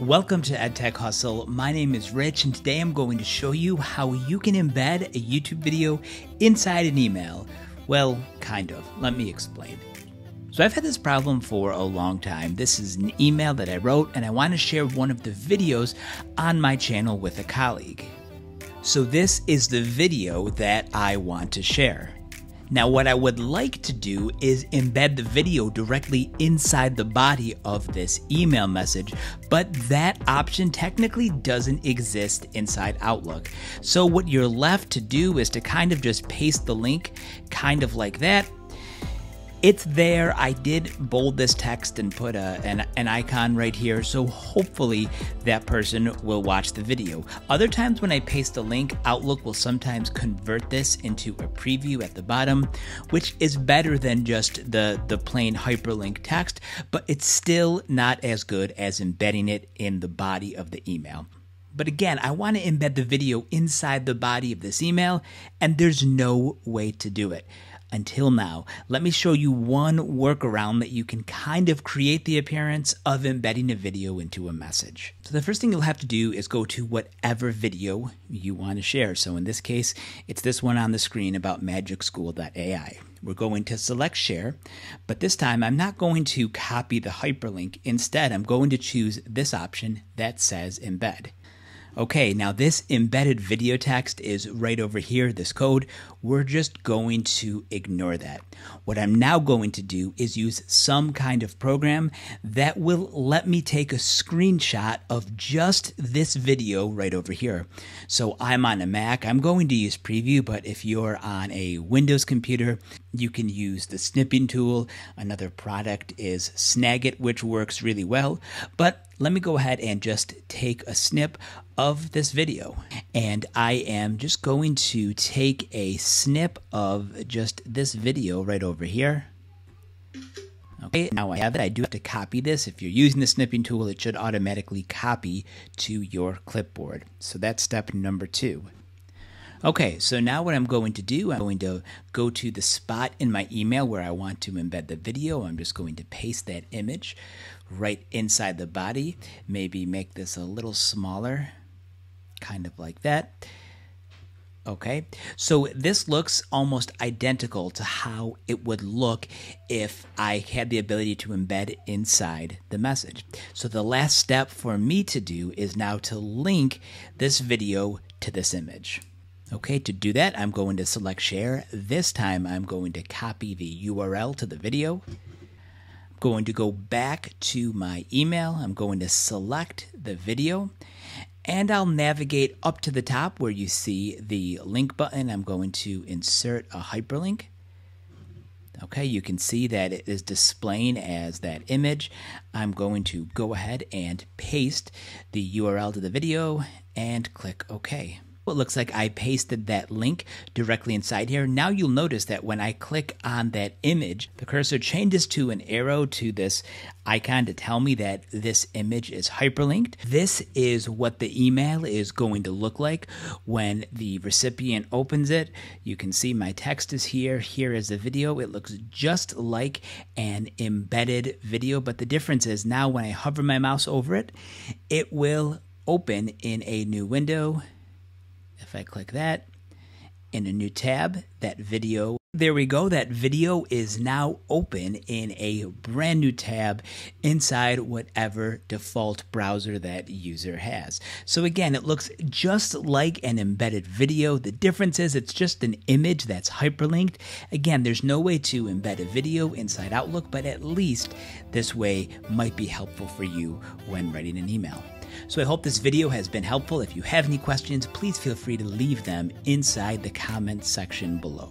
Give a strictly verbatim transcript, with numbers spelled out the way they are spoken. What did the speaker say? Welcome to EdTech Hustle. My name is Rich, and today I'm going to show you how you can embed a YouTube video inside an email. Well, kind of. Let me explain. So I've had this problem for a long time. This is an email that I wrote, and I want to share one of the videos on my channel with a colleague. So this is the video that I want to share. Now, what I would like to do is embed the video directly inside the body of this email message, but that option technically doesn't exist inside Outlook. So what you're left to do is to kind of just paste the link, kind of like that. It's there. I did bold this text and put a, an, an icon right here, so hopefully that person will watch the video. Other times when I paste a link, Outlook will sometimes convert this into a preview at the bottom, which is better than just the, the plain hyperlink text, but it's still not as good as embedding it in the body of the email. But again, I want to embed the video inside the body of this email, and there's no way to do it. Until now, let me show you one workaround that you can kind of create the appearance of embedding a video into a message. So the first thing you'll have to do is go to whatever video you want to share. So in this case, it's this one on the screen about Magic School dot A I. We're going to select share, but this time I'm not going to copy the hyperlink. Instead, I'm going to choose this option that says embed. Okay, now this embedded video text is right over here, this code. We're just going to ignore that. What I'm now going to do is use some kind of program that will let me take a screenshot of just this video right over here. So I'm on a Mac. I'm going to use Preview, but if you're on a Windows computer, you can use the snipping tool. Another product is Snagit, which works really well. But let me go ahead and just take a snip of this video. And I am just going to take a snip of just this video right over here. Okay, now I have it. I do have to copy this. If you're using the snipping tool, it should automatically copy to your clipboard. So that's step number two. Okay, so now what I'm going to do, I'm going to go to the spot in my email where I want to embed the video. I'm just going to paste that image right inside the body. Maybe make this a little smaller, kind of like that. Okay, so this looks almost identical to how it would look if I had the ability to embed inside the message. So the last step for me to do is now to link this video to this image. Okay, to do that, I'm going to select share. This time, I'm going to copy the U R L to the video. I'm going to go back to my email. I'm going to select the video, and I'll navigate up to the top where you see the link button. I'm going to insert a hyperlink. Okay, you can see that it is displaying as that image. I'm going to go ahead and paste the U R L to the video and click OK. It looks like I pasted that link directly inside here. Now you'll notice that when I click on that image, the cursor changes to an arrow to this icon to tell me that this image is hyperlinked. This is what the email is going to look like when the recipient opens it. You can see my text is here. Here is the video. It looks just like an embedded video, but the difference is now when I hover my mouse over it, it will open in a new window. If I click that, in a new tab, that video, there we go. That video is now open in a brand new tab inside whatever default browser that user has. So again, it looks just like an embedded video. The difference is it's just an image that's hyperlinked. Again, there's no way to embed a video inside Outlook, but at least this way might be helpful for you when writing an email. So I hope this video has been helpful. If you have any questions, please feel free to leave them inside the comments section below.